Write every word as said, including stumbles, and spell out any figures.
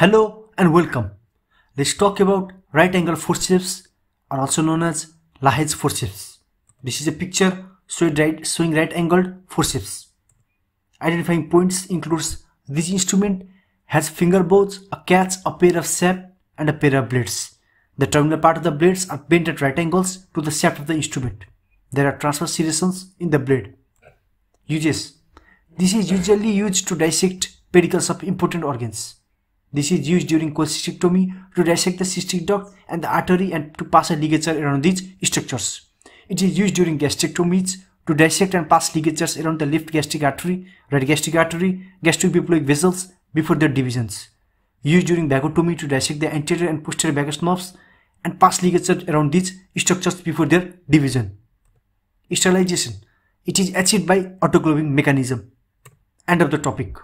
Hello and welcome. Let's talk about right angle forceps, or also known as Lahey's forceps. This is a picture showing right, showing right angled forceps. Identifying points includes this instrument has finger bones, a catch, a pair of shaft, and a pair of blades. The terminal part of the blades are bent at right angles to the shaft of the instrument. There are transverse serrations in the blade. Uses. This is usually used to dissect pedicles of important organs. This is used during cholecystectomy to dissect the cystic duct and the artery and to pass a ligature around these structures. It is used during gastrectomies to dissect and pass ligatures around the left gastric artery, right gastric artery, gastroepiploic vessels before their divisions. Used during vagotomy to dissect the anterior and posterior vagus nerves and pass ligatures around these structures before their division. Sterilization. It is achieved by autoclaving mechanism. End of the topic.